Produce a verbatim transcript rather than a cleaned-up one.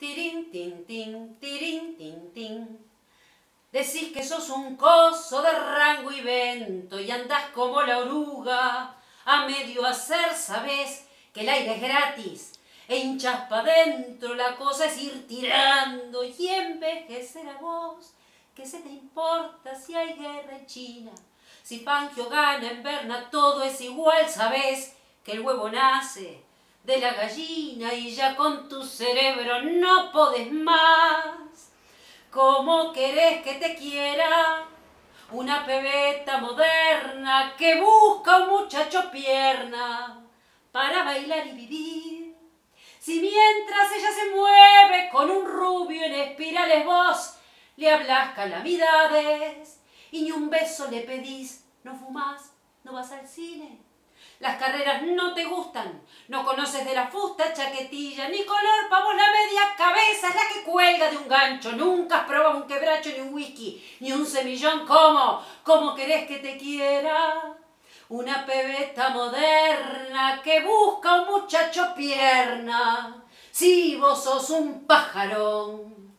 tirín, tin, tin, tirín, tin, tin. Decís que sos un coso de rango y vento y andás como la oruga. A medio hacer sabés que el aire es gratis e hinchas pa' dentro, la cosa es ir tirando y envejecer a vos. ¿Qué se te importa si hay guerra en China? Si Fangio gana en Berna, todo es igual. Sabés que el huevo nace de la gallina y ya con tu cerebro no podés más. ¿Cómo querés que te quiera una pebeta moderna que busca un muchacho pierna para bailar y vivir? Si mientras ella se mueve con un rubio en espirales vos le hablas calamidades y ni un beso le pedís, no fumás, no vas al cine, las carreras no te gustan, no conoces de la fusta chaquetilla, ni color pa' vos la media cabeza es la que cuelga de un gancho, nunca has probado un quebracho, ni un whisky, ni un semillón. ¿Cómo? ¿Cómo querés que te quiera una pebeta moderna que busca un muchacho pierna? Si vos sos un pajarón.